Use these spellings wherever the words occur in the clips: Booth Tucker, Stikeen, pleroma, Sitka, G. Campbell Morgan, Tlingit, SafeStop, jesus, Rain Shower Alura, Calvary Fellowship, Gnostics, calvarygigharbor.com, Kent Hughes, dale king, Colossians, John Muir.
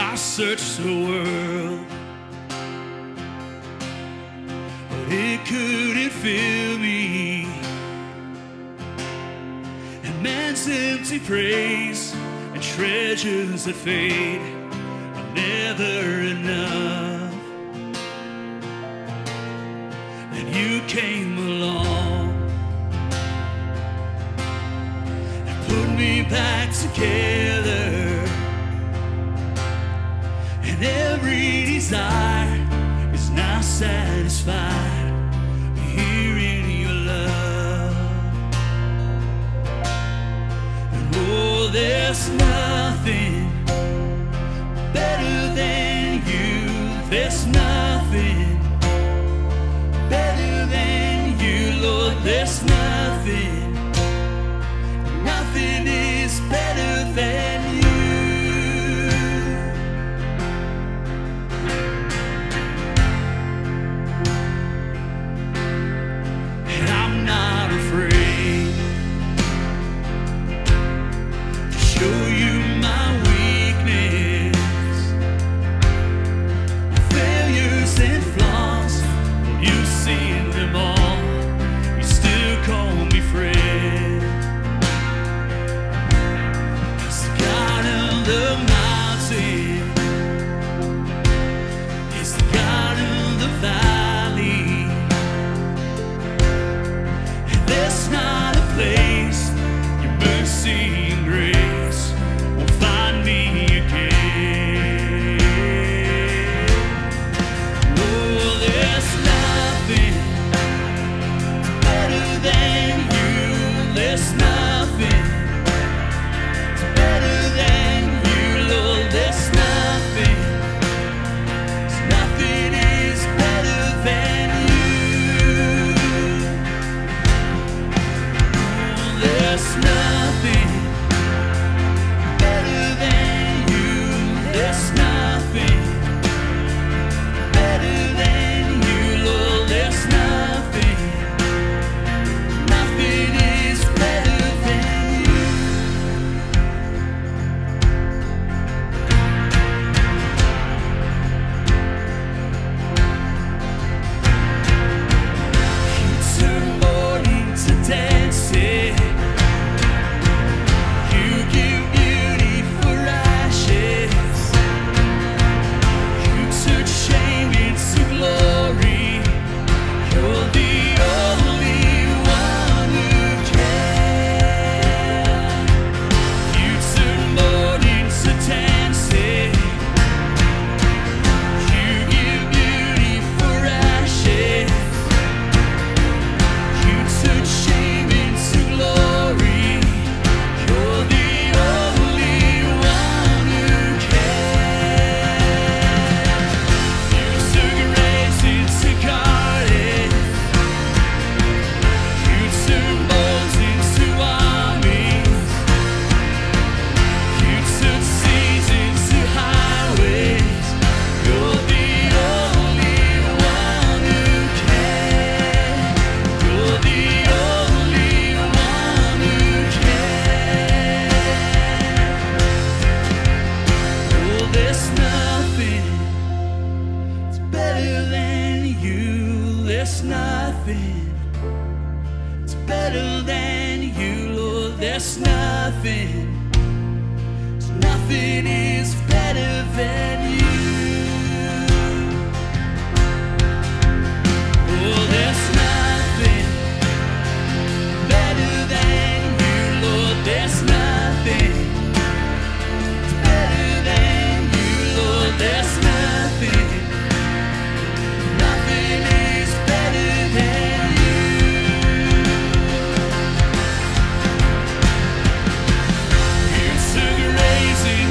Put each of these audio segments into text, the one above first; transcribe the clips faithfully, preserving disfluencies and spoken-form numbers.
I searched the world, but it couldn't fill me. And man's empty praise and treasures that fade are never enough. And you came along and put me back together. And every desire is now satisfied here in your love. And oh, there's nothing better than you. There's nothing better than you, Lord. There's nothing, nothing is better than you.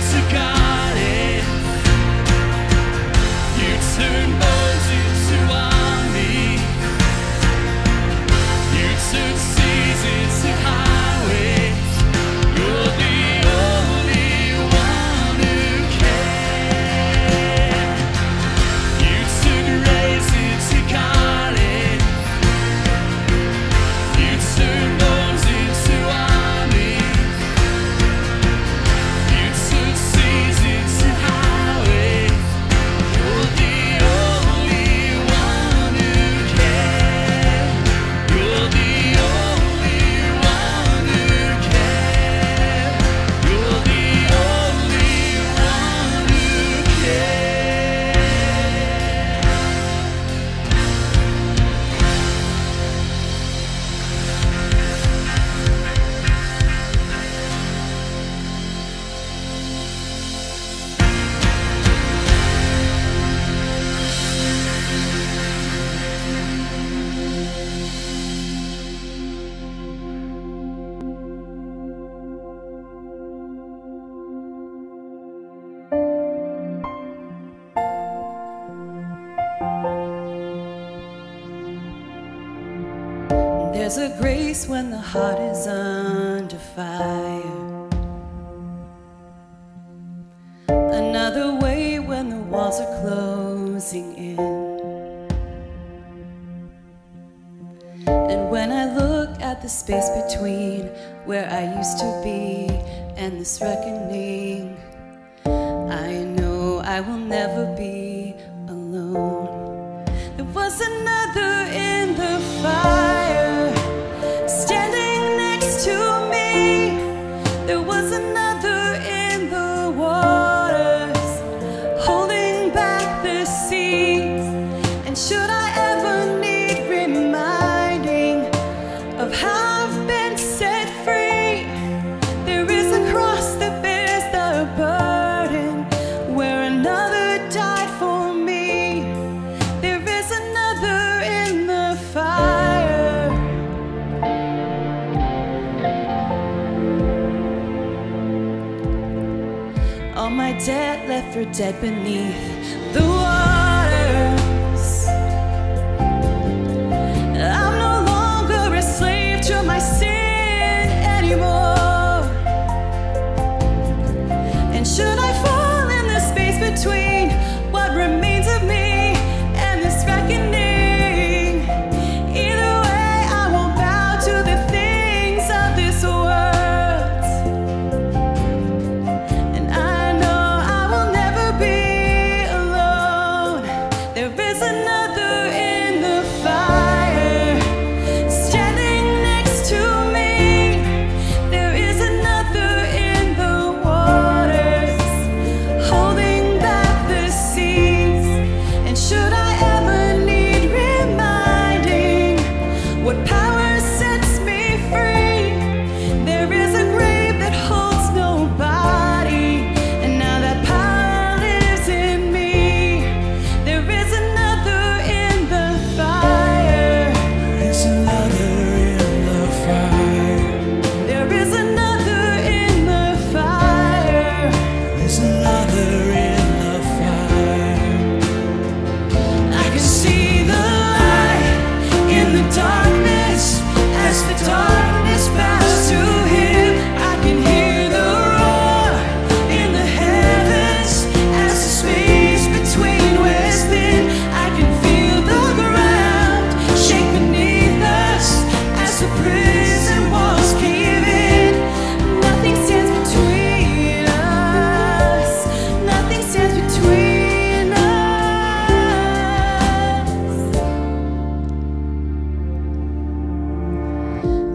To God, it There's a grace when the heart is under fire, another way when the walls are closing in. And when I look at the space between where I used to be and this reckoning, I know I will never be alone. There was another in the fire standing next to me. There was another in the waters holding back the seas. And should I ever need reminding of how I've been set free, there is a cross that bears the burden where another died for me. There is another in the fire. All my dead left for dead beneath the waters. I'm no longer a slave to my sin anymore. And should I fall in the space between what remains of me and this reckoning, either way I won't bow to the things of this world.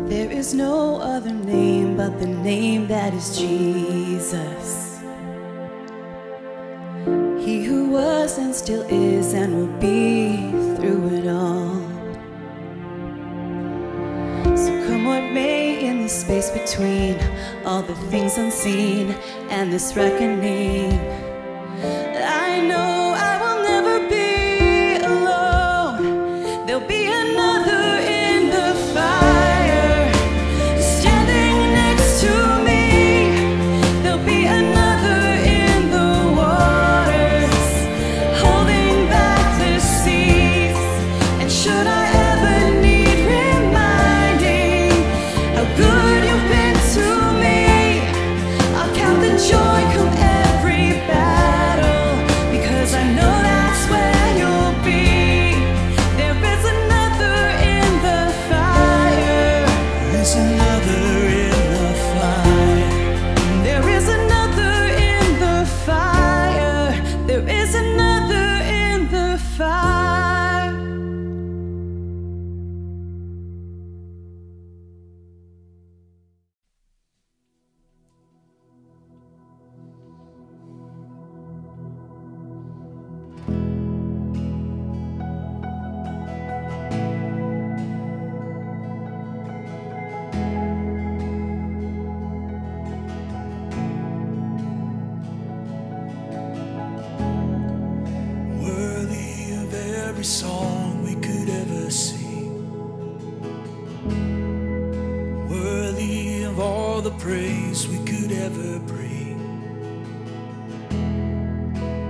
There is no other name but the name that is Jesus. He who was and still is and will be through it all. So come what may in the space between all the things unseen and this reckoning, I know I will never be alone. There'll be another in the fire to me. There'll be another in the waters holding back the seas. And should I ever need reminding how good you've been to me, I'll count the joy come every battle, because I know that's where you'll be. There is another in the fire. There is another in every song we could ever sing, worthy of all the praise we could ever bring.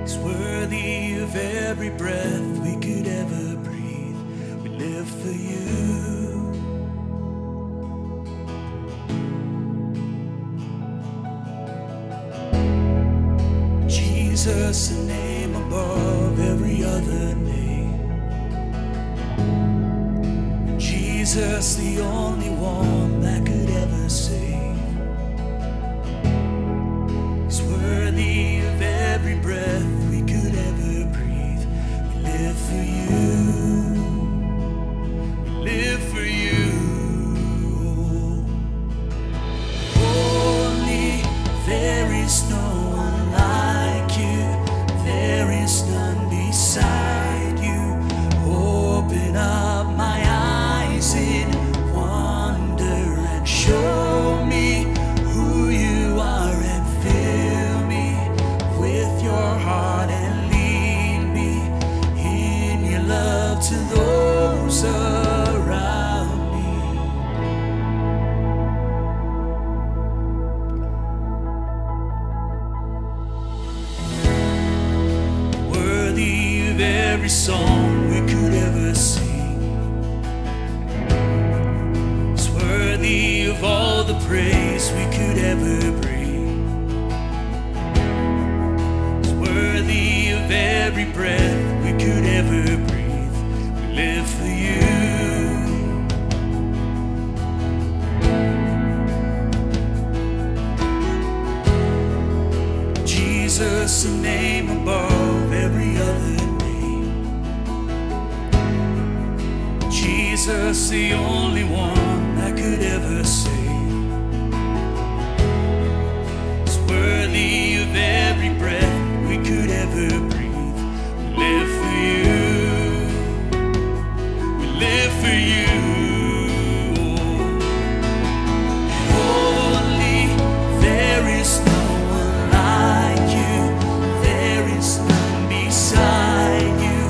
It's worthy of every breath we could ever breathe. We live for you. Jesus, the name above every other name. Jesus, the only one that could ever save. He's worthy of every breath we could ever breathe. We live for you. We live for you. Holy, there is no one like you. There is none beside you. Open up my eyes in wonder and show me who you are, and fill me with your heart and lead me in your love to those around me. Worthy of every song we could ever sing. It's worthy of all the praise we could ever bring. It's worthy of every breath we could ever breathe. We live for you. Jesus, the name above every other name. Jesus, the only one that could ever save. Worthy of every breath we could ever breathe. We live for you. We live for you. Holy, there is no one like you. There is none beside you.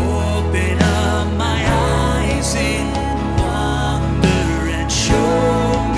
Open up my eyes in wonder and show me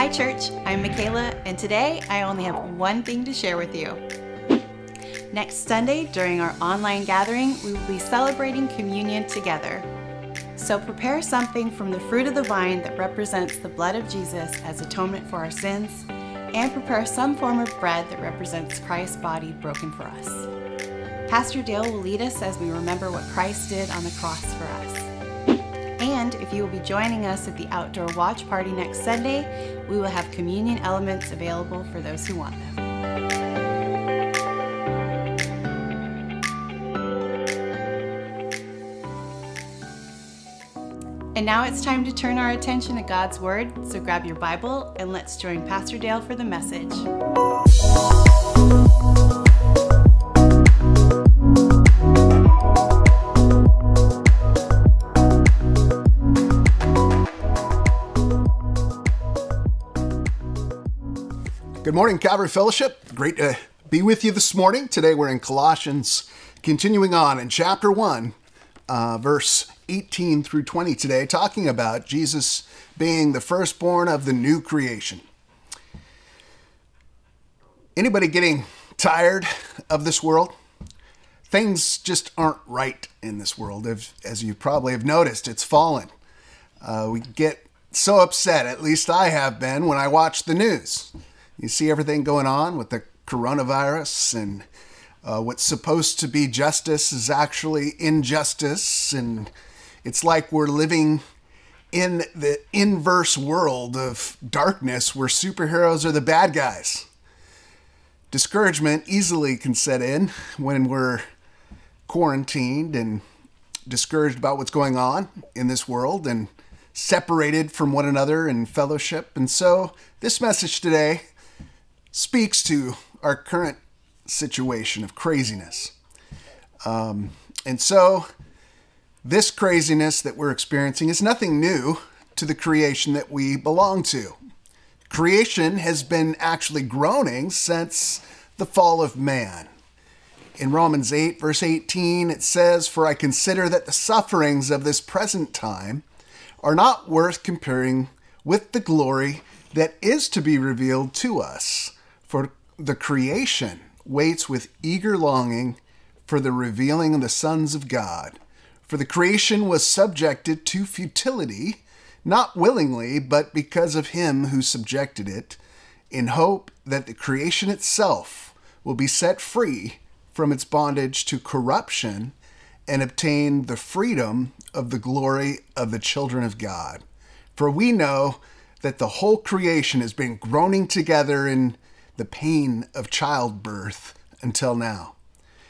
Hi Church, I'm Michaela, and today I only have one thing to share with you. Next Sunday during our online gathering, we will be celebrating communion together. So prepare something from the fruit of the vine that represents the blood of Jesus as atonement for our sins, and prepare some form of bread that represents Christ's body broken for us. Pastor Dale will lead us as we remember what Christ did on the cross for us. And if you will be joining us at the outdoor watch party next Sunday, we will have communion elements available for those who want them. And now it's time to turn our attention to God's Word, so grab your Bible and let's join Pastor Dale for the message. Good morning, Calvary Fellowship. Great to be with you this morning. Today we're in Colossians, continuing on in chapter one, uh, verse eighteen through twenty today, talking about Jesus being the firstborn of the new creation. Anybody getting tired of this world? Things just aren't right in this world. As you probably have noticed, it's fallen. Uh, we get so upset, at least I have been, when I watch the news. You see everything going on with the coronavirus, and uh, what's supposed to be justice is actually injustice. And it's like we're living in the inverse world of darkness where superheroes are the bad guys. Discouragement easily can set in when we're quarantined and discouraged about what's going on in this world and separated from one another in fellowship. And so this message today speaks to our current situation of craziness. Um, and so this craziness that we're experiencing is nothing new to the creation that we belong to. Creation has been actually groaning since the fall of man. In Romans eight, verse eighteen, it says, "For I consider that the sufferings of this present time are not worth comparing with the glory that is to be revealed to us. For the creation waits with eager longing for the revealing of the sons of God. For the creation was subjected to futility, not willingly, but because of him who subjected it, in hope that the creation itself will be set free from its bondage to corruption and obtain the freedom of the glory of the children of God. For we know that the whole creation has been groaning together in the pain of childbirth until now.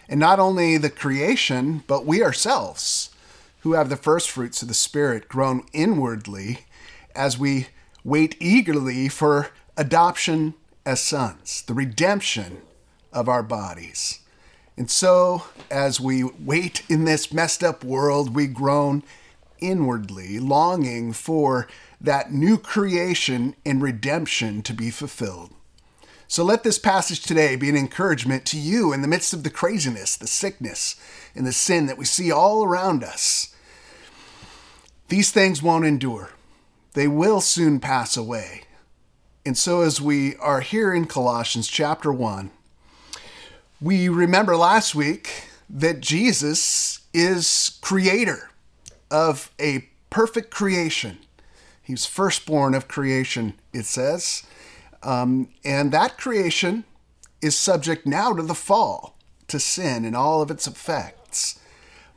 And not only the creation, but we ourselves, who have the first fruits of the Spirit, grown inwardly as we wait eagerly for adoption as sons, the redemption of our bodies." And so, as we wait in this messed up world, we groan inwardly, longing for that new creation and redemption to be fulfilled. So let this passage today be an encouragement to you in the midst of the craziness, the sickness, and the sin that we see all around us. These things won't endure. They will soon pass away. And so as we are here in Colossians chapter one, we remember last week that Jesus is creator of a perfect creation. He was firstborn of creation, it says. Um, and that creation is subject now to the fall, to sin and all of its effects.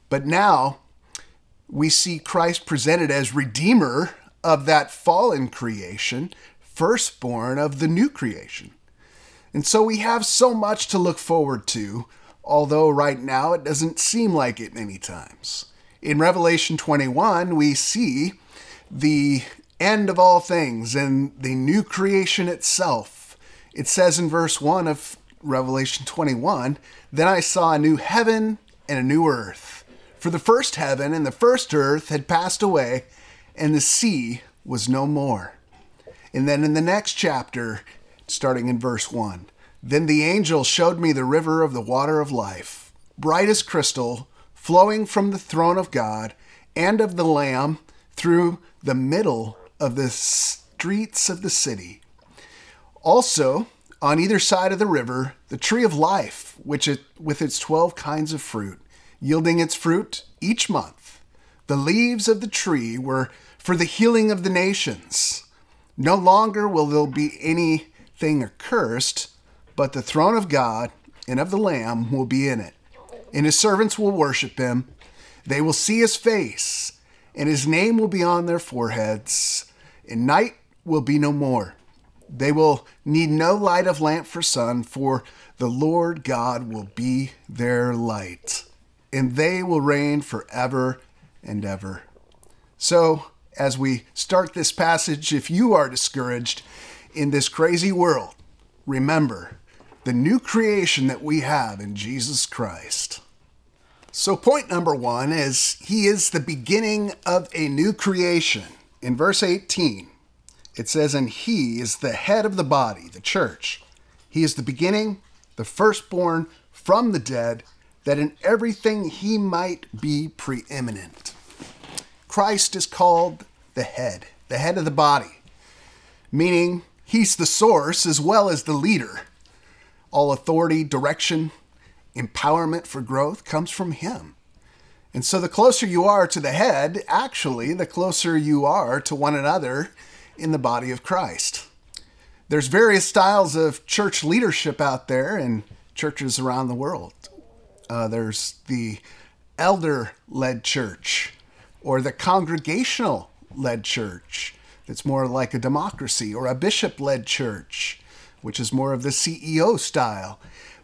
But now we see Christ presented as Redeemer of that fallen creation, firstborn of the new creation. And so we have so much to look forward to, although right now it doesn't seem like it many times. In Revelation twenty-one, we see the end of all things and the new creation itself. It says in verse one of Revelation twenty-one, "Then I saw a new heaven and a new earth. For the first heaven and the first earth had passed away, and the sea was no more." And then in the next chapter, starting in verse one, "Then the angel showed me the river of the water of life, bright as crystal, flowing from the throne of God and of the Lamb through the middle of the streets of the city. Also, on either side of the river, the tree of life, which it, with its twelve kinds of fruit, yielding its fruit each month. The leaves of the tree were for the healing of the nations. No longer will there be anything accursed, but the throne of God and of the Lamb will be in it. And his servants will worship him. They will see his face, and his name will be on their foreheads. And night will be no more. They will need no light of lamp for sun, for the Lord God will be their light. And they will reign forever and ever. So, as we start this passage, if you are discouraged in this crazy world, remember the new creation that we have in Jesus Christ. So point number one is, he is the beginning of a new creation. In verse eighteen, it says, and he is the head of the body, the church. He is the beginning, the firstborn from the dead, that in everything he might be preeminent. Christ is called the head, the head of the body, meaning he's the source as well as the leader. All authority, direction, empowerment for growth comes from him. And so the closer you are to the head, actually, the closer you are to one another in the body of Christ. There's various styles of church leadership out there in churches around the world. Uh, there's the elder-led church or the congregational-led church that's more like a democracy, or a bishop-led church, which is more of the C E O style.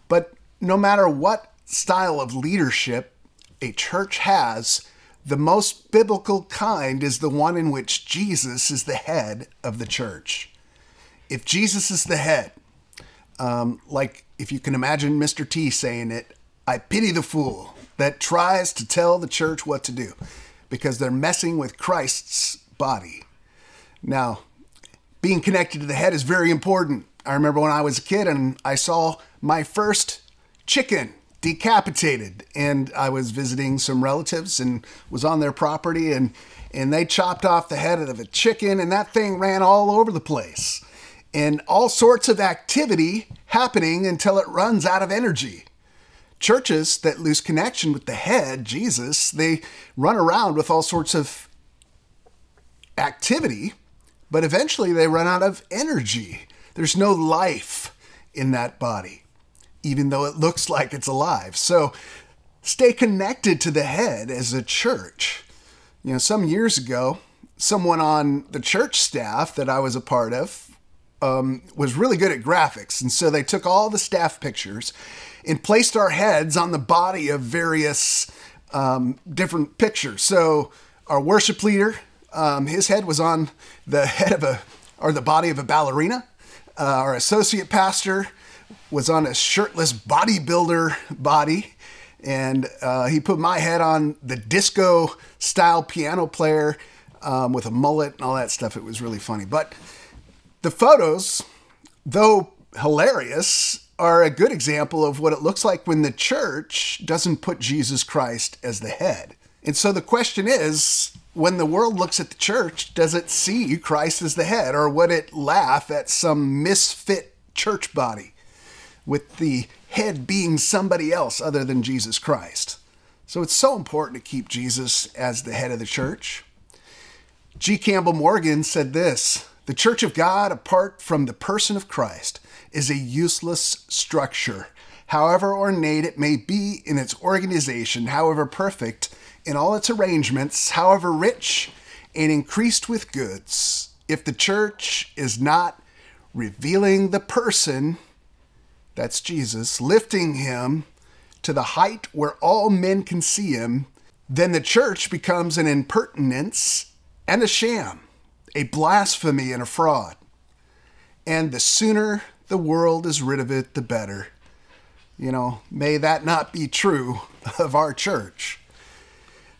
But no matter what style of leadership a church has, the most biblical kind is the one in which Jesus is the head of the church. If Jesus is the head, um, like if you can imagine Mister T saying it, I pity the fool that tries to tell the church what to do, because they're messing with Christ's body. Now, being connected to the head is very important. I remember when I was a kid and I saw my first chicken decapitated, and I was visiting some relatives and was on their property, and, and they chopped off the head of a chicken, and that thing ran all over the place, and all sorts of activity happening until it runs out of energy. Churches that lose connection with the head, Jesus, they run around with all sorts of activity, but eventually they run out of energy. There's no life in that body, even though it looks like it's alive. So stay connected to the head as a church. You know, some years ago, someone on the church staff that I was a part of um, was really good at graphics. And so they took all the staff pictures and placed our heads on the body of various um, different pictures. So our worship leader, um, his head was on the head of a, or the body of a ballerina. Uh, our associate pastor was on a shirtless bodybuilder body, and uh, he put my head on the disco style piano player um, with a mullet and all that stuff. It was really funny. But the photos, though hilarious, are a good example of what it looks like when the church doesn't put Jesus Christ as the head. And so the question is, when the world looks at the church, does it see Christ as the head, or would it laugh at some misfit church body with the head being somebody else other than Jesus Christ? So it's so important to keep Jesus as the head of the church. G. Campbell Morgan said this, "The church of God, apart from the person of Christ, is a useless structure, however ornate it may be in its organization, however perfect in all its arrangements, however rich and increased with goods. If the church is not revealing the person," that's Jesus, "lifting him to the height where all men can see him, then the church becomes an impertinence and a sham, a blasphemy and a fraud. And the sooner the world is rid of it, the better." You know, may that not be true of our church.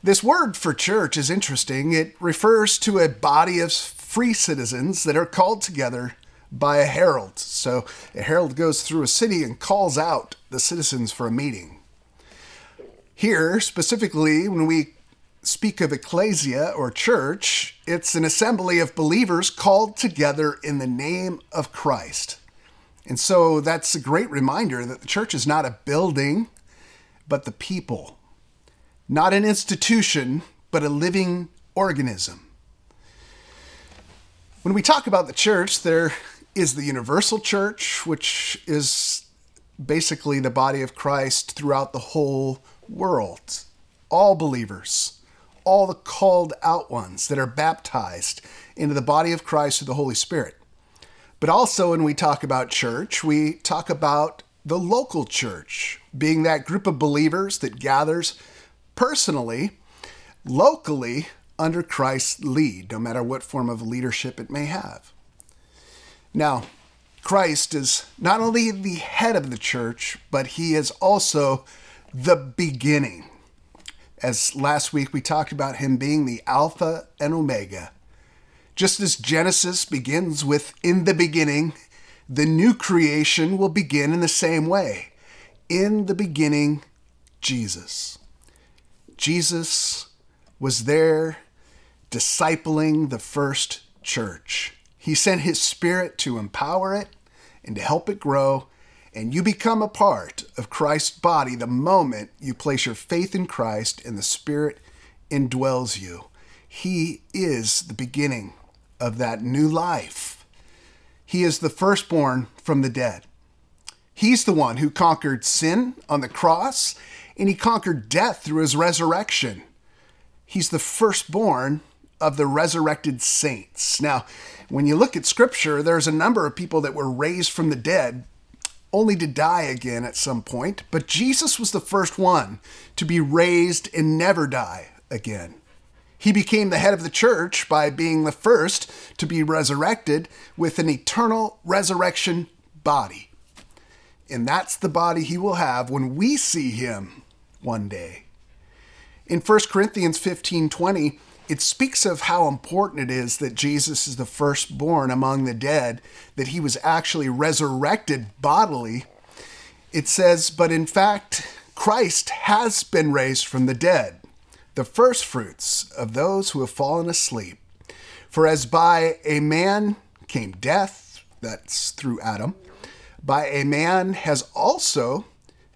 This word for church is interesting. It refers to a body of free citizens that are called together by a herald. So a herald goes through a city and calls out the citizens for a meeting. Here, specifically, when we speak of ecclesia or church, it's an assembly of believers called together in the name of Christ. And so that's a great reminder that the church is not a building, but the people. Not an institution, but a living organism. When we talk about the church, there is the universal church, which is basically the body of Christ throughout the whole world. All believers, all the called out ones that are baptized into the body of Christ through the Holy Spirit. But also when we talk about church, we talk about the local church, being that group of believers that gathers personally, locally, under Christ's lead, no matter what form of leadership it may have. Now, Christ is not only the head of the church, but he is also the beginning. As last week we talked about him being the Alpha and Omega. Just as Genesis begins with, in the beginning, the new creation will begin in the same way. In the beginning, Jesus. Jesus was there discipling the first church. He sent his Spirit to empower it and to help it grow, and you become a part of Christ's body the moment you place your faith in Christ and the Spirit indwells you. He is the beginning of that new life. He is the firstborn from the dead. He's the one who conquered sin on the cross, and he conquered death through his resurrection. He's the firstborn of the resurrected saints. Now, when you look at Scripture, there's a number of people that were raised from the dead only to die again at some point, but Jesus was the first one to be raised and never die again. He became the head of the church by being the first to be resurrected with an eternal resurrection body. And that's the body he will have when we see him one day. In First Corinthians fifteen twenty, it speaks of how important it is that Jesus is the firstborn among the dead, that he was actually resurrected bodily. It says, but in fact, Christ has been raised from the dead, the firstfruits of those who have fallen asleep. For as by a man came death, that's through Adam, by a man has also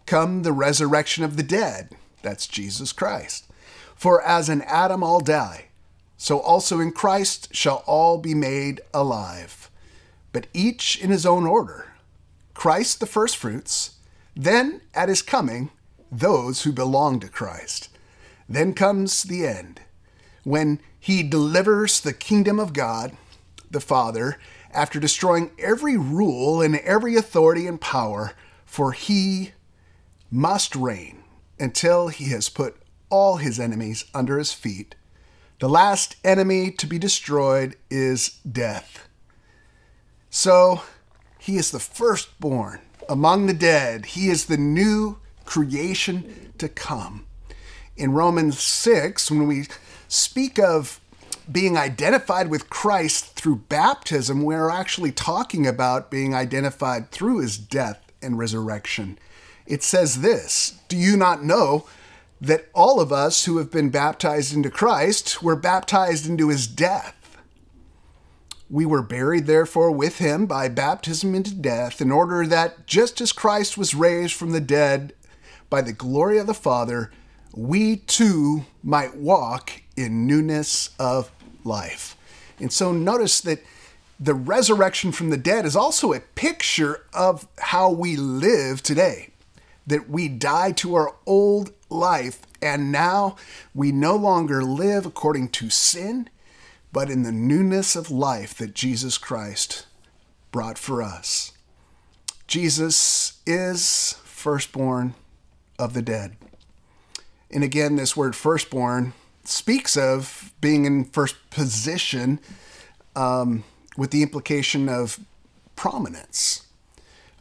come the resurrection of the dead. That's Jesus Christ. For as in Adam all die, so also in Christ shall all be made alive, but each in his own order. Christ the firstfruits, then at his coming, those who belong to Christ. Then comes the end, when he delivers the kingdom of God, the Father, after destroying every rule and every authority and power, for he must reign until he has put all his enemies under his feet. The last enemy to be destroyed is death. So he is the firstborn among the dead. He is the new creation to come. In Romans six, when we speak of being identified with Christ through baptism, we're actually talking about being identified through his death and resurrection. It says this, do you not know that all of us who have been baptized into Christ were baptized into his death? We were buried, therefore, with him by baptism into death, in order that just as Christ was raised from the dead by the glory of the Father, we too might walk in newness of life. And so notice that the resurrection from the dead is also a picture of how we live today. That we die to our old life, and now we no longer live according to sin, but in the newness of life that Jesus Christ brought for us. Jesus is firstborn of the dead. And again, this word firstborn speaks of being in first position um, with the implication of prominence.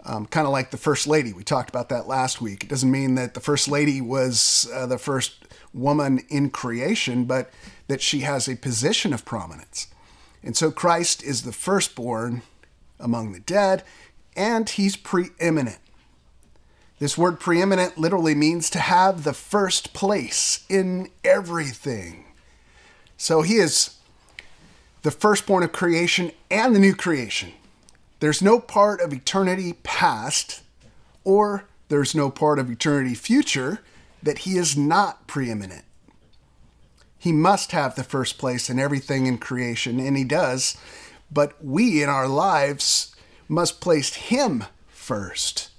Um, kind of like the First Lady. We talked about that last week. It doesn't mean that the First Lady was uh, the first woman in creation, but that she has a position of prominence. And so Christ is the firstborn among the dead, and he's preeminent. This word preeminent literally means to have the first place in everything. So he is the firstborn of creation and the new creation. There's no part of eternity past, or there's no part of eternity future, that he is not preeminent. He must have the first place in everything in creation, and he does, but we in our lives must place him first,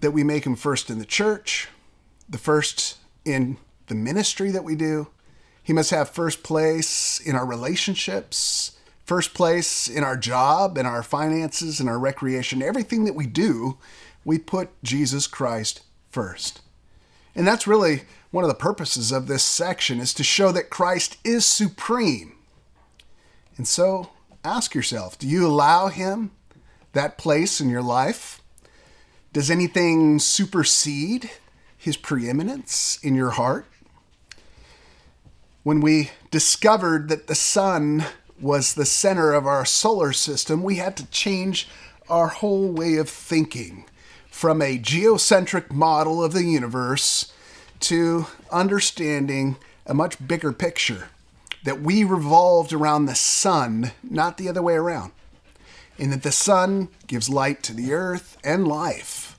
that we make him first in the church, the first in the ministry that we do. He must have first place in our relationships, first place in our job, in our finances, in our recreation. Everything that we do, we put Jesus Christ first. And that's really one of the purposes of this section, is to show that Christ is supreme. And so ask yourself, do you allow him that place in your life? Does anything supersede his preeminence in your heart? When we discovered that the sun was the center of our solar system, we had to change our whole way of thinking from a geocentric model of the universe to understanding a much bigger picture, that we revolved around the sun, not the other way around, and that the sun gives light to the earth and life.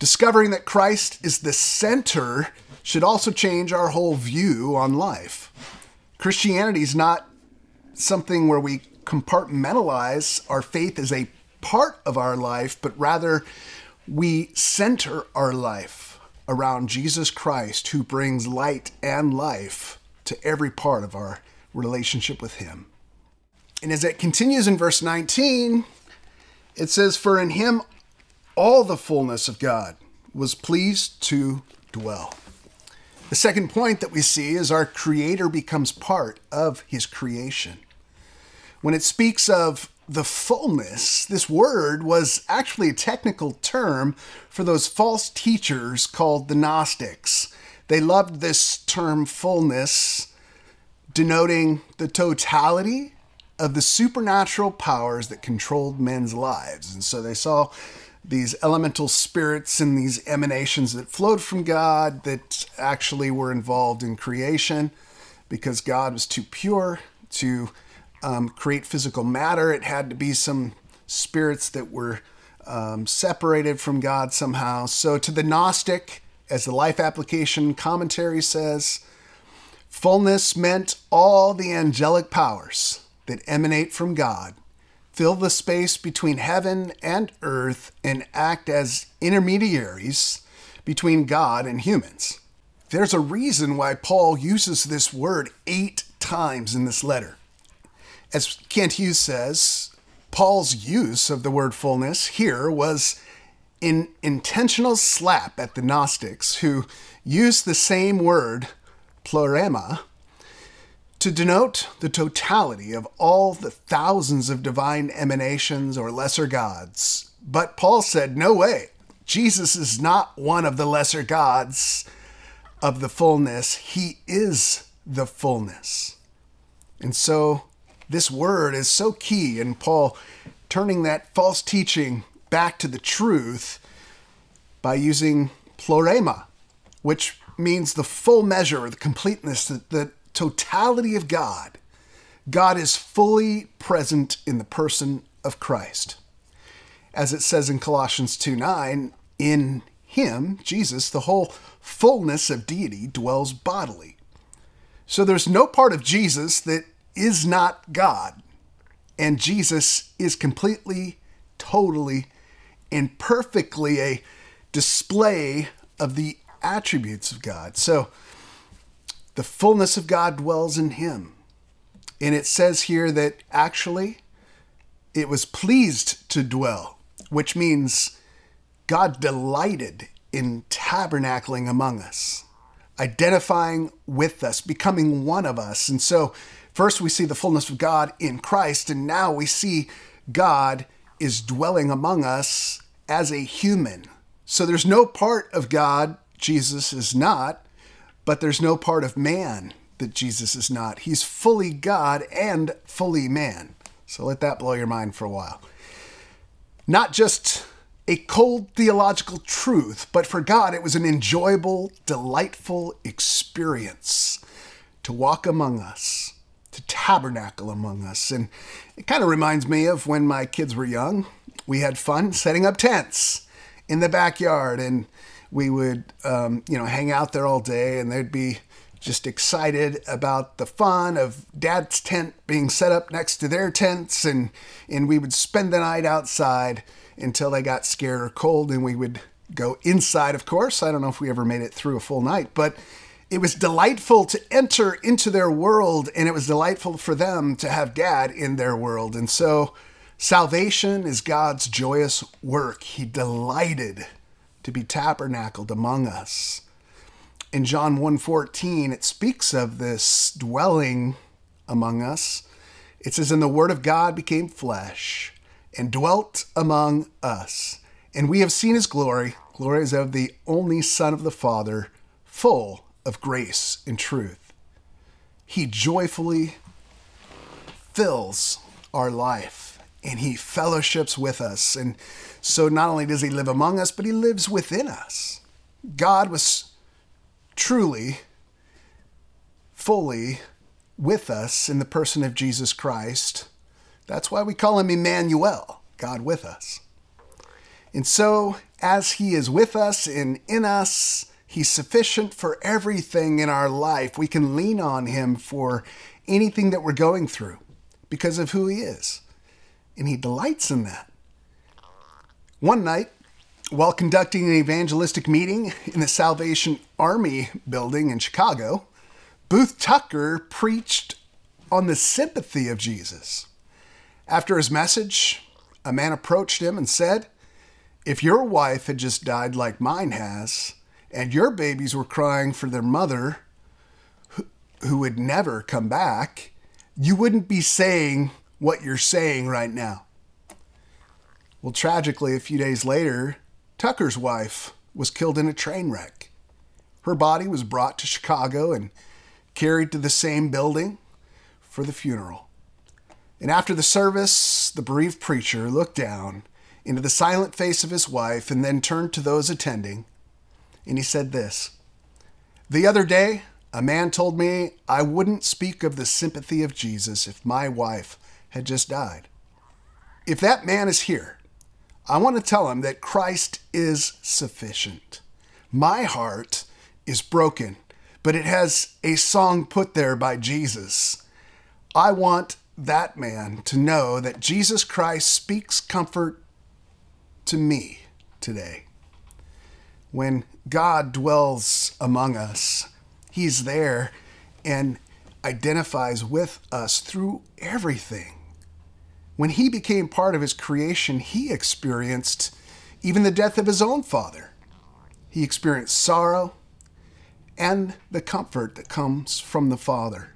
Discovering that Christ is the center should also change our whole view on life. Christianity is not something where we compartmentalize our faith as a part of our life, but rather we center our life around Jesus Christ, who brings light and life to every part of our relationship with him. And as it continues in verse nineteen, it says, "For in him all the fullness of God was pleased to dwell." The second point that we see is our Creator becomes part of his creation. When it speaks of the fullness, this word was actually a technical term for those false teachers called the Gnostics. They loved this term fullness, denoting the totality of the supernatural powers that controlled men's lives. And so they saw these elemental spirits and these emanations that flowed from God that actually were involved in creation, because God was too pure to um, create physical matter. It had to be some spirits that were um, separated from God somehow. So to the Gnostic, as the Life Application commentary says, fullness meant all the angelic powers that emanate from God fill the space between heaven and earth and act as intermediaries between God and humans. There's a reason why Paul uses this word eight times in this letter. As Kent Hughes says, Paul's use of the word fullness here was an intentional slap at the Gnostics, who used the same word, pleroma, to denote the totality of all the thousands of divine emanations or lesser gods. But Paul said, no way, Jesus is not one of the lesser gods of the fullness. He is the fullness. And so this word is so key in Paul turning that false teaching back to the truth by using pleroma, which means the full measure or the completeness, that the totality of God. God is fully present in the person of Christ. As it says in Colossians two nine, in him, Jesus, the whole fullness of deity dwells bodily. So there's no part of Jesus that is not God. And Jesus is completely, totally, and perfectly a display of the attributes of God. So the fullness of God dwells in him. And it says here that actually it was pleased to dwell, which means God delighted in tabernacling among us, identifying with us, becoming one of us. And so first we see the fullness of God in Christ, and now we see God is dwelling among us as a human. So there's no part of God Jesus is not, but there's no part of man that Jesus is not. He's fully God and fully man. So let that blow your mind for a while. Not just a cold theological truth, but for God, it was an enjoyable, delightful experience to walk among us, to to tabernacle among us. And it kind of reminds me of when my kids were young. We had fun setting up tents in the backyard, and we would, um, you know, hang out there all day, and they'd be just excited about the fun of Dad's tent being set up next to their tents, and and we would spend the night outside until they got scared or cold, and we would go inside, of course. I don't know if we ever made it through a full night, but it was delightful to enter into their world, and it was delightful for them to have Dad in their world. And so salvation is God's joyous work. He delighted to be tabernacled among us. In John one fourteen, it speaks of this dwelling among us. It says, "And the Word of God became flesh and dwelt among us. And we have seen his glory, glory as of the only Son of the Father, full of grace and truth." He joyfully fills our life, and he fellowships with us. And so not only does he live among us, but he lives within us. God was truly, fully with us in the person of Jesus Christ. That's why we call him Emmanuel, God with us. And so, as he is with us and in us, he's sufficient for everything in our life. We can lean on him for anything that we're going through because of who he is. And he delights in that. One night, while conducting an evangelistic meeting in the Salvation Army building in Chicago, Booth Tucker preached on the sympathy of Jesus. After his message, a man approached him and said, "If your wife had just died like mine has, and your babies were crying for their mother, who would never come back, you wouldn't be saying what you're saying right now." Well, tragically, a few days later, Tucker's wife was killed in a train wreck. Her body was brought to Chicago and carried to the same building for the funeral. And after the service, the bereaved preacher looked down into the silent face of his wife and then turned to those attending, and he said this, "The other day, a man told me I wouldn't speak of the sympathy of Jesus if my wife had just died. If that man is here, I want to tell him that Christ is sufficient. My heart is broken, but it has a song put there by Jesus. I want that man to know that Jesus Christ speaks comfort to me today." When God dwells among us, he's there and identifies with us through everything. When he became part of his creation, he experienced even the death of his own father. He experienced sorrow and the comfort that comes from the Father,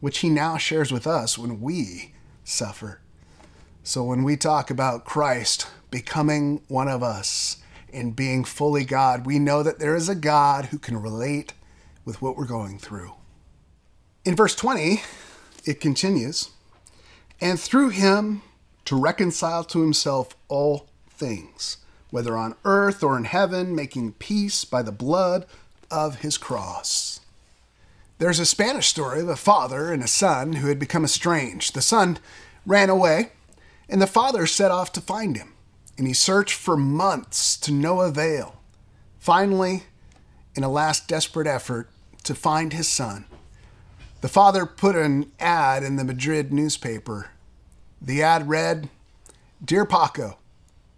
which he now shares with us when we suffer. So when we talk about Christ becoming one of us and being fully God, we know that there is a God who can relate with what we're going through. In verse twenty, it continues, "And through him to reconcile to himself all things, whether on earth or in heaven, making peace by the blood of his cross." There's a Spanish story of a father and a son who had become estranged. The son ran away, and the father set off to find him, and he searched for months to no avail. Finally, in a last desperate effort to find his son, the father put an ad in the Madrid newspaper. The ad read, "Dear Paco,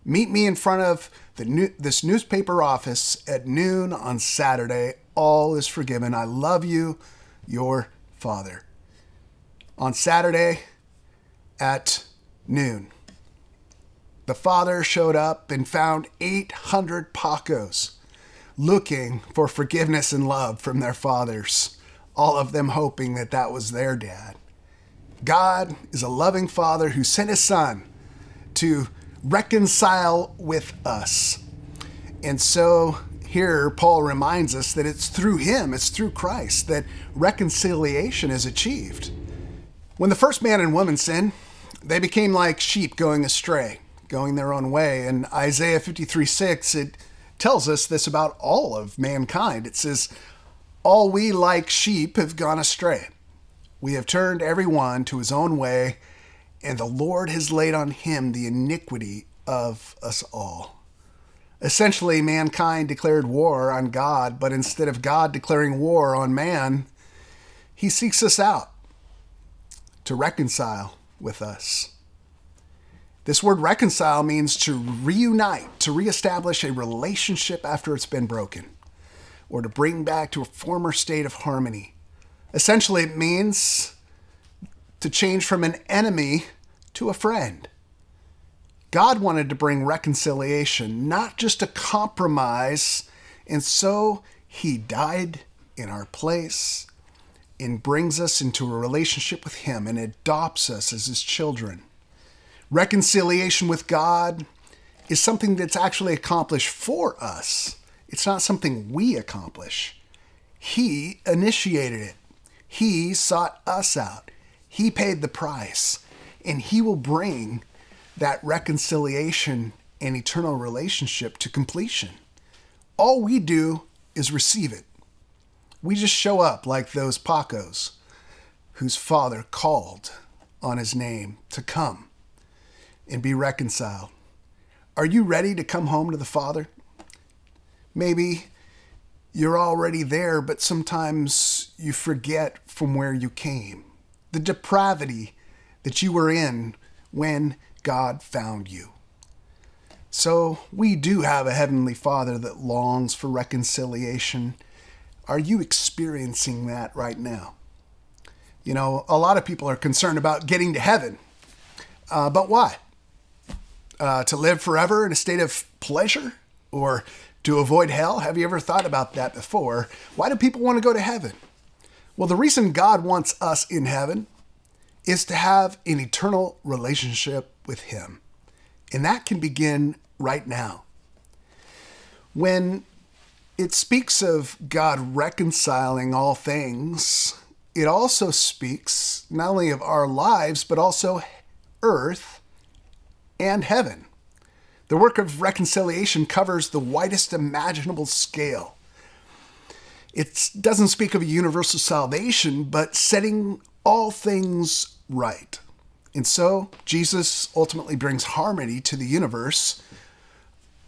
meet me in front of the new, this newspaper office at noon on Saturday. All is forgiven. I love you, your father." On Saturday at noon, the father showed up and found eight hundred Pacos looking for forgiveness and love from their fathers, all of them hoping that that was their dad. God is a loving father who sent his son to reconcile with us. And so here Paul reminds us that it's through him, it's through Christ, that reconciliation is achieved. When the first man and woman sinned, they became like sheep going astray, going their own way. In Isaiah fifty-three six, it tells us this about all of mankind. It says, "All we like sheep have gone astray. We have turned every one to his own way, and the Lord has laid on him the iniquity of us all. Essentially, mankind declared war on God, but instead of God declaring war on man, he seeks us out to reconcile with us. This word reconcile means to reunite, to reestablish a relationship after it's been broken, or to bring back to a former state of harmony. Essentially, it means to change from an enemy to a friend. God wanted to bring reconciliation, not just a compromise, and so he died in our place and brings us into a relationship with him and adopts us as his children. Reconciliation with God is something that's actually accomplished for us. It's not something we accomplish. He initiated it. He sought us out. He paid the price, and he will bring that reconciliation and eternal relationship to completion. All we do is receive it. We just show up like those Pacos whose father called on his name to come and be reconciled. Are you ready to come home to the Father? Maybe you're already there, but sometimes you forget from where you came, the depravity that you were in when God found you. So we do have a Heavenly Father that longs for reconciliation. Are you experiencing that right now? You know, a lot of people are concerned about getting to heaven, uh, but why? Uh, to live forever in a state of pleasure or to avoid hell? Have you ever thought about that before? Why do people want to go to heaven? Well, the reason God wants us in heaven is to have an eternal relationship with him. And that can begin right now. When it speaks of God reconciling all things, it also speaks not only of our lives, but also earth and heaven. The work of reconciliation covers the widest imaginable scale. It doesn't speak of a universal salvation, but setting all things right. And so Jesus ultimately brings harmony to the universe,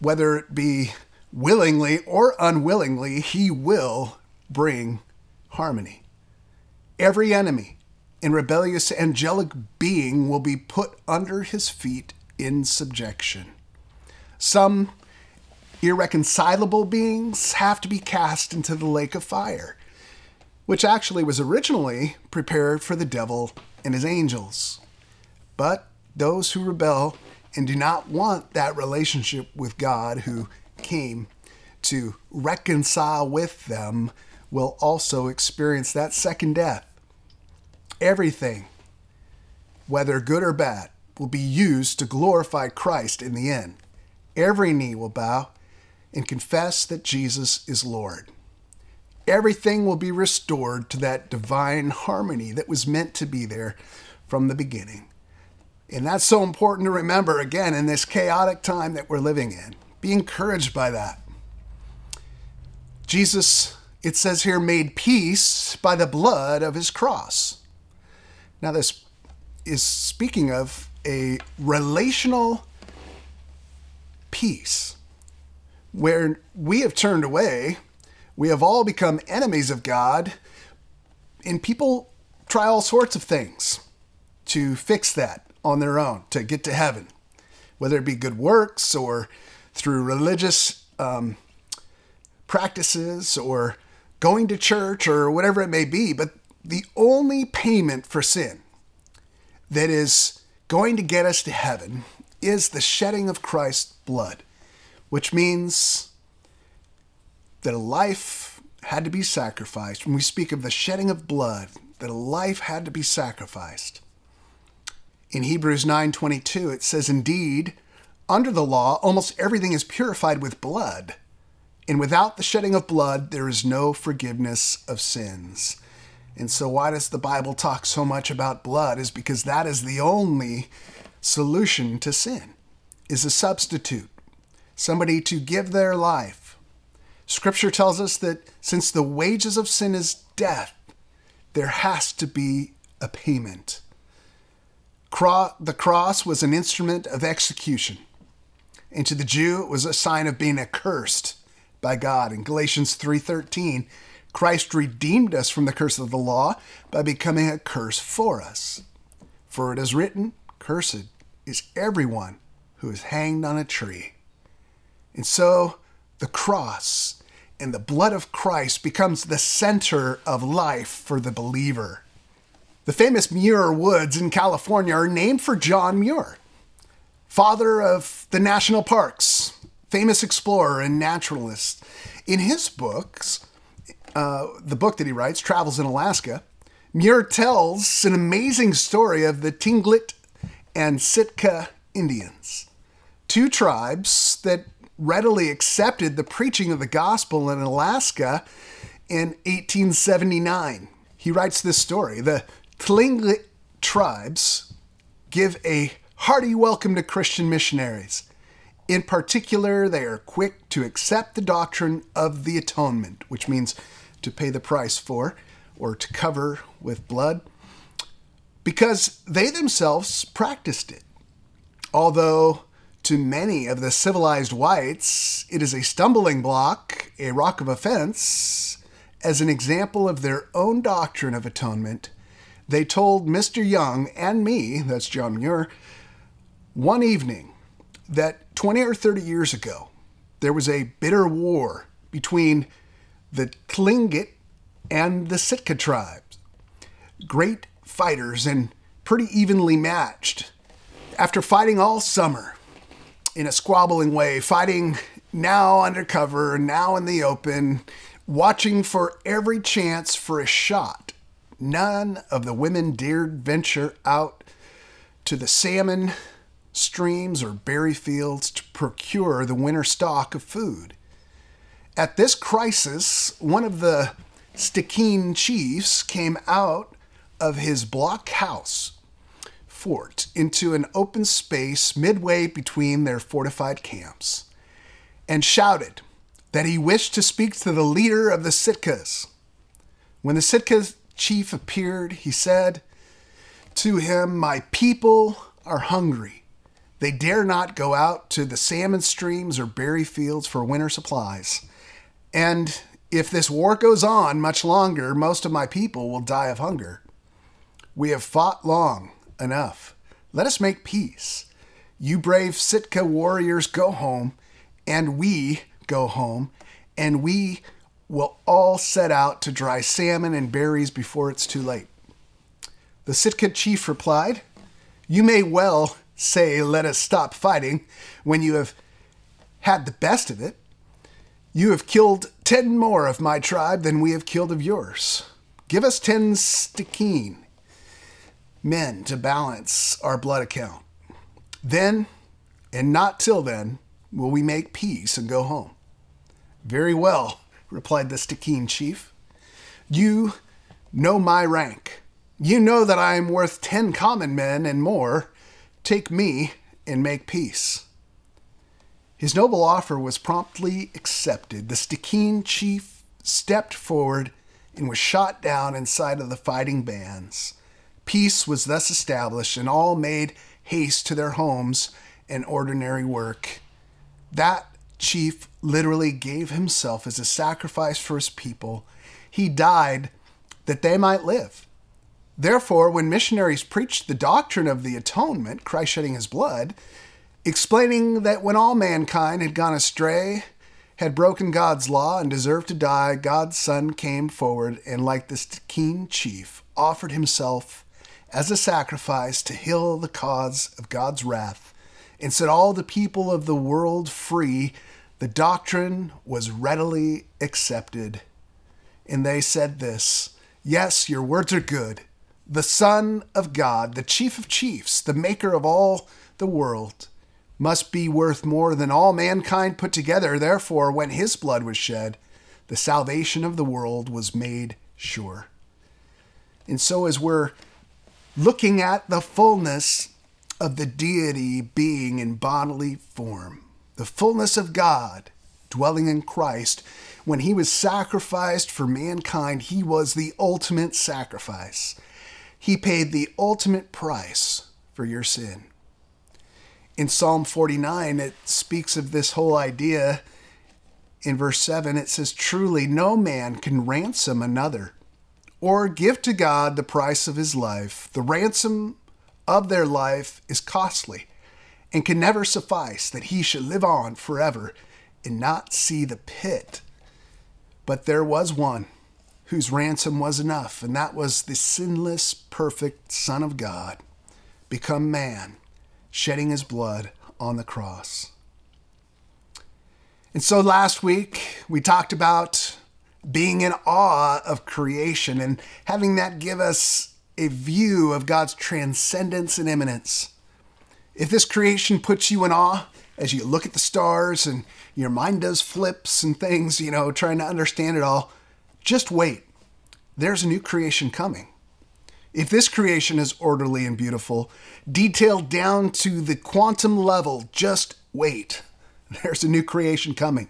whether it be willingly or unwillingly. He will bring harmony. Every enemy and rebellious angelic being will be put under his feet in subjection. Some irreconcilable beings have to be cast into the lake of fire, which actually was originally prepared for the devil and his angels. But those who rebel and do not want that relationship with God, who came to reconcile with them, will also experience that second death. Everything, whether good or bad, will be used to glorify Christ in the end. Every knee will bow and confess that Jesus is Lord. Everything will be restored to that divine harmony that was meant to be there from the beginning. And that's so important to remember, again, in this chaotic time that we're living in. Be encouraged by that. Jesus, it says here, made peace by the blood of his cross. Now, this is speaking of a relational peace where we have turned away. We have all become enemies of God, and people try all sorts of things to fix that on their own, to get to heaven, whether it be good works or through religious um, practices or going to church or whatever it may be. But the only payment for sin that is going to get us to heaven is the shedding of Christ's blood, which means that a life had to be sacrificed. When we speak of the shedding of blood, that a life had to be sacrificed. In Hebrews nine twenty-two, it says, "Indeed, under the law, almost everything is purified with blood, and without the shedding of blood, there is no forgiveness of sins." And so why does the Bible talk so much about blood? Is because that is the only solution to sin, is a substitute, somebody to give their life. Scripture tells us that since the wages of sin is death, there has to be a payment. Cro- the cross was an instrument of execution, and to the Jew it was a sign of being accursed by God. In Galatians three thirteen, Christ redeemed us from the curse of the law by becoming a curse for us. For it is written, cursed is everyone who is hanged on a tree. And so the cross and the blood of Christ becomes the center of life for the believer. The famous Muir Woods in California are named for John Muir, father of the national parks, famous explorer and naturalist. In his books, uh, the book that he writes, Travels in Alaska, Muir tells an amazing story of the Tlingit and Sitka Indians, two tribes that readily accepted the preaching of the gospel in Alaska in eighteen seventy-nine. He writes this story. The Tlingit tribes give a hearty welcome to Christian missionaries. In particular, they are quick to accept the doctrine of the atonement, which means to pay the price for, or to cover with blood, because they themselves practiced it. Although to many of the civilized whites, it is a stumbling block, a rock of offense, as an example of their own doctrine of atonement, they told Mister Young and me, that's John Muir, one evening that twenty or thirty years ago, there was a bitter war between the Tlingit and the Sitka tribes, great fighters and pretty evenly matched. After fighting all summer in a squabbling way, fighting now undercover, now in the open, watching for every chance for a shot, none of the women dared venture out to the salmon streams or berry fields to procure the winter stock of food. At this crisis, one of the Stikeen chiefs came out of his blockhouse fort into an open space midway between their fortified camps and shouted that he wished to speak to the leader of the Sitkas. When the Sitka chief appeared, he said to him, "My people are hungry. They dare not go out to the salmon streams or berry fields for winter supplies. And if this war goes on much longer, most of my people will die of hunger. We have fought long enough. Let us make peace. You brave Sitka warriors go home, and we go home, and we will all set out to dry salmon and berries before it's too late." The Sitka chief replied, "You may well say, 'Let us stop fighting,' when you have had the best of it. You have killed ten more of my tribe than we have killed of yours. Give us ten Stikeen men to balance our blood account. Then, and not till then, will we make peace and go home." "Very well," replied the Stikeen chief. "You know my rank. You know that I am worth ten common men and more. Take me and make peace." His noble offer was promptly accepted. The Stikeen chief stepped forward and was shot down inside of the fighting bands. Peace was thus established, and all made haste to their homes and ordinary work. That chief literally gave himself as a sacrifice for his people. He died that they might live. Therefore, when missionaries preached the doctrine of the atonement, Christ shedding his blood, explaining that when all mankind had gone astray, had broken God's law, and deserved to die, God's Son came forward and, like the Stikeen chief, offered himself as a sacrifice to heal the cause of God's wrath, and set all the people of the world free. The doctrine was readily accepted. And they said this, "Yes, your words are good. The Son of God, the Chief of Chiefs, the Maker of all the world, must be worth more than all mankind put together. Therefore, when his blood was shed, the salvation of the world was made sure." And so as we're looking at the fullness of the deity being in bodily form, the fullness of God dwelling in Christ, when he was sacrificed for mankind, he was the ultimate sacrifice. He paid the ultimate price for your sin. In Psalm forty-nine, it speaks of this whole idea. In verse seven, it says, "Truly no man can ransom another, or give to God the price of his life. The ransom of their life is costly, and can never suffice, that he should live on forever and not see the pit. But there was one whose ransom was enough, and that was the sinless, perfect Son of God, become man, shedding his blood on the cross." And so last week, we talked about being in awe of creation and having that give us a view of God's transcendence and imminence. If this creation puts you in awe as you look at the stars and your mind does flips and things, you know, trying to understand it all, just wait. There's a new creation coming. If this creation is orderly and beautiful, detailed down to the quantum level, just wait. There's a new creation coming.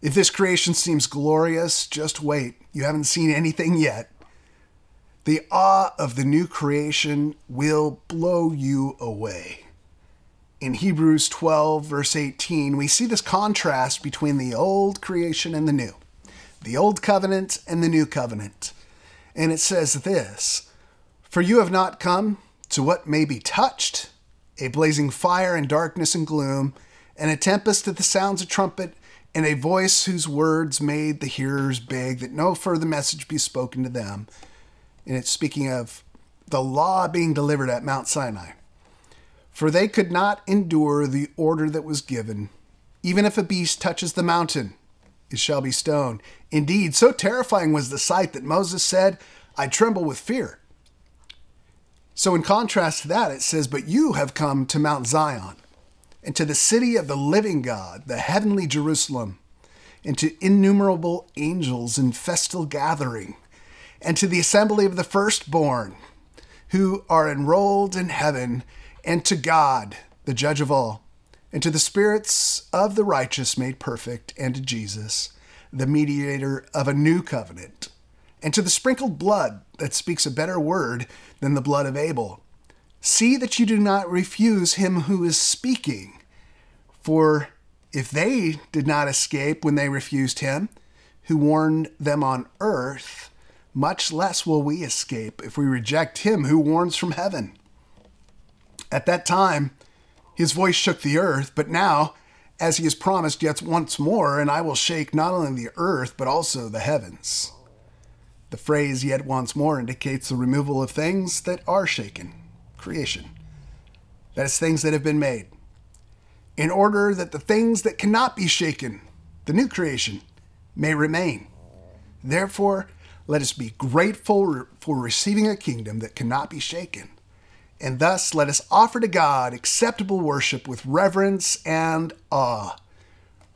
If this creation seems glorious, just wait. You haven't seen anything yet. The awe of the new creation will blow you away. In Hebrews twelve, verse eighteen, we see this contrast between the old creation and the new, the old covenant and the new covenant. And it says this, "For you have not come to what may be touched, a blazing fire and darkness and gloom, and a tempest at the sounds of trumpet, and a voice whose words made the hearers beg that no further message be spoken to them." And it's speaking of the law being delivered at Mount Sinai. "For they could not endure the order that was given. Even if a beast touches the mountain, it shall be stoned. Indeed, so terrifying was the sight that Moses said, 'I tremble with fear.'" So in contrast to that, it says, "But you have come to Mount Zion, and to the city of the living God, the heavenly Jerusalem, and to innumerable angels in festal gathering, and to the assembly of the firstborn, who are enrolled in heaven, and to God, the judge of all, and to the spirits of the righteous made perfect, and to Jesus, the mediator of a new covenant, and to the sprinkled blood that speaks a better word than the blood of Abel. See that you do not refuse him who is speaking. For if they did not escape when they refused him, who warned them on earth, much less will we escape if we reject him who warns from heaven. At that time, his voice shook the earth, but now, as he has promised yet once more, and I will shake not only the earth, but also the heavens." The phrase "yet once more" indicates the removal of things that are shaken, creation. That is, things that have been made, in order that the things that cannot be shaken, the new creation, may remain. Therefore, let us be grateful for receiving a kingdom that cannot be shaken. And thus let us offer to God acceptable worship with reverence and awe.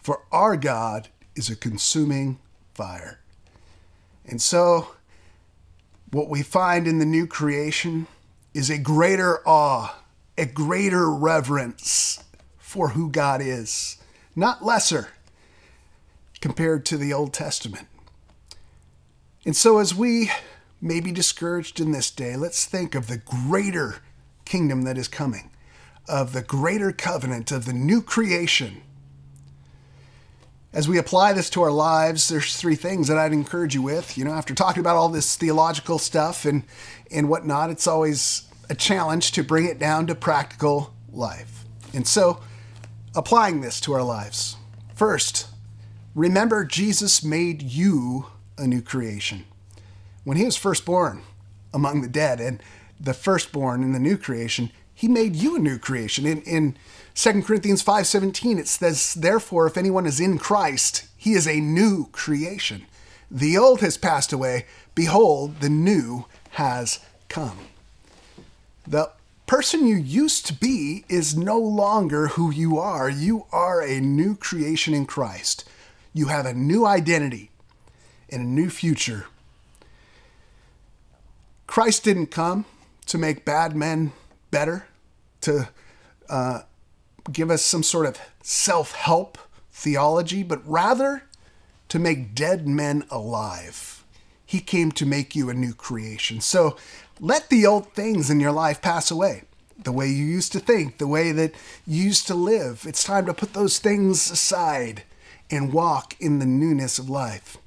For our God is a consuming fire. And so, what we find in the new creation is a greater awe, a greater reverence for who God is, not lesser compared to the Old Testament. And so as we may be discouraged in this day, let's think of the greater kingdom that is coming, of the greater covenant, of the new creation. As we apply this to our lives, there's three things that I'd encourage you with. You know, after talking about all this theological stuff and, and whatnot, it's always a challenge to bring it down to practical life. And so applying this to our lives. First, remember Jesus made you a new creation. When he was firstborn among the dead, and the firstborn in the new creation, he made you a new creation. In, in Second Corinthians five seventeen, it says, "Therefore, if anyone is in Christ, he is a new creation. The old has passed away. Behold, the new has come." The person you used to be is no longer who you are. You are a new creation in Christ. You have a new identity in a new future. Christ didn't come to make bad men better, to uh, give us some sort of self-help theology, but rather to make dead men alive. He came to make you a new creation. So Let the old things in your life pass away. The way you used to think, the way that you used to live. It's time to put those things aside and walk in the newness of life.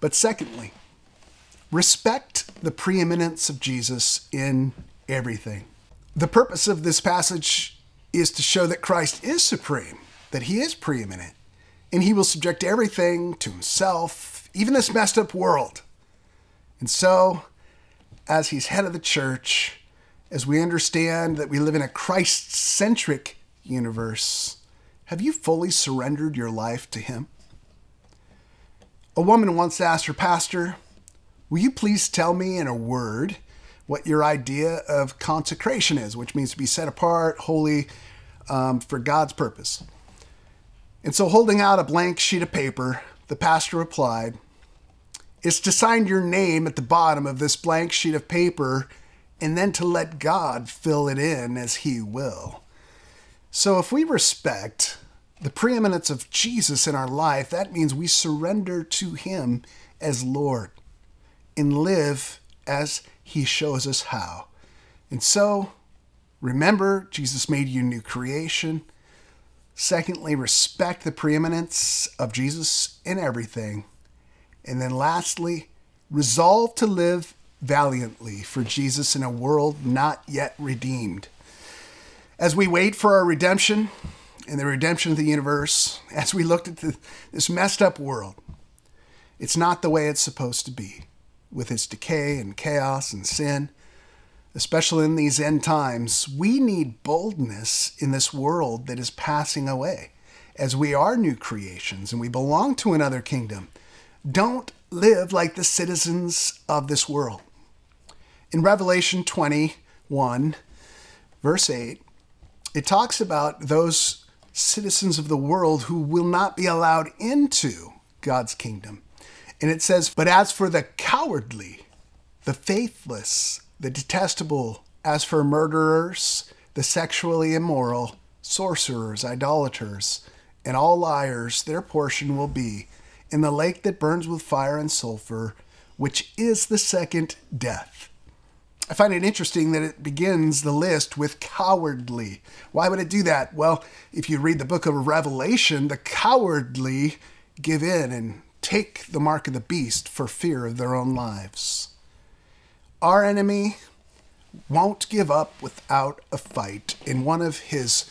But secondly, respect the preeminence of Jesus in everything. The purpose of this passage is to show that Christ is supreme, that he is preeminent, and he will subject everything to himself, even this messed up world. And so, as he's head of the church, as we understand that we live in a Christ-centric universe, have you fully surrendered your life to him? A woman once asked her pastor, "Will you please tell me in a word what your idea of consecration is," which means to be set apart, holy, um, for God's purpose. And so holding out a blank sheet of paper, the pastor replied, "It's to sign your name at the bottom of this blank sheet of paper and then to let God fill it in as he will." So if we respect the preeminence of Jesus in our life, that means we surrender to him as Lord and live as he shows us how. And so, remember, Jesus made you a new creation. Secondly, respect the preeminence of Jesus in everything. And then lastly, resolve to live valiantly for Jesus in a world not yet redeemed. As we wait for our redemption and the redemption of the universe, as we looked at the, this messed up world, it's not the way it's supposed to be, with its decay and chaos and sin, especially in these end times. We need boldness in this world that is passing away, as we are new creations and we belong to another kingdom. Don't live like the citizens of this world. In Revelation twenty-one, verse eight, it talks about those citizens of the world who will not be allowed into God's kingdom. And it says, "But as for the cowardly, the faithless, the detestable, as for murderers, the sexually immoral, sorcerers, idolaters, and all liars, their portion will be in the lake that burns with fire and sulfur, which is the second death." I find it interesting that it begins the list with cowardly. Why would it do that? Well, if you read the book of Revelation, the cowardly give in and take the mark of the beast for fear of their own lives. Our enemy won't give up without a fight, and one of his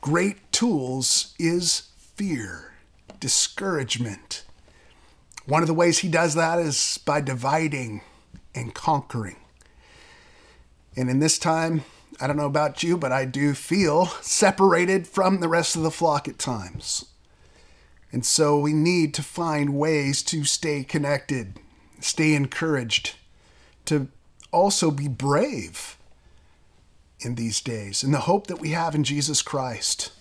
great tools is fear, discouragement. One of the ways he does that is by dividing and conquering. And in this time, I don't know about you, but I do feel separated from the rest of the flock at times. And so we need to find ways to stay connected, stay encouraged, to also be brave in these days, in the hope that we have in Jesus Christ.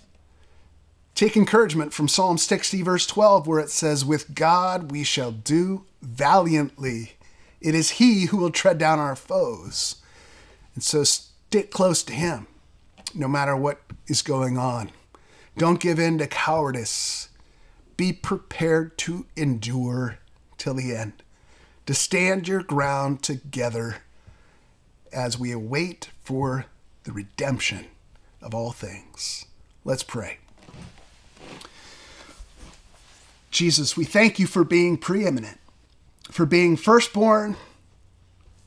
Take encouragement from Psalm sixty, verse twelve, where it says, "With God we shall do valiantly. It is he who will tread down our foes." And so stick close to him, no matter what is going on. Don't give in to cowardice. Be prepared to endure till the end, to stand your ground together as we await for the redemption of all things. Let's pray. Jesus, we thank you for being preeminent, for being firstborn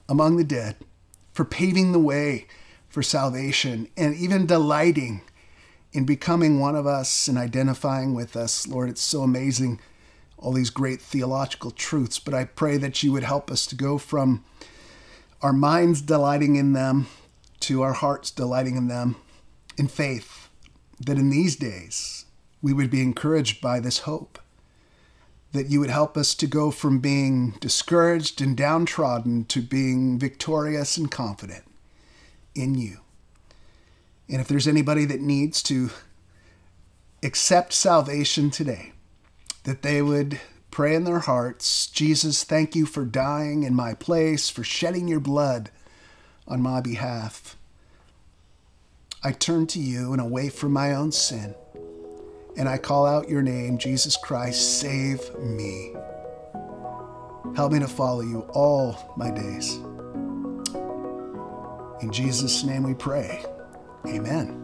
among the dead, for paving the way for salvation, and even delighting in becoming one of us and identifying with us. Lord, it's so amazing, all these great theological truths, but I pray that you would help us to go from our minds delighting in them to our hearts delighting in them in faith, that in these days we would be encouraged by this hope, that you would help us to go from being discouraged and downtrodden to being victorious and confident in you. And if there's anybody that needs to accept salvation today, that they would pray in their hearts, "Jesus, thank you for dying in my place, for shedding your blood on my behalf. I turn to you and away from my own sin. And I call out your name, Jesus Christ, save me. Help me to follow you all my days." In Jesus' name we pray. Amen.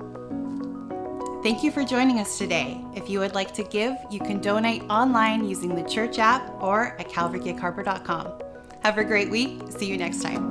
Thank you for joining us today. If you would like to give, you can donate online using the church app or at calvary gig harbor dot com. Have a great week. See you next time.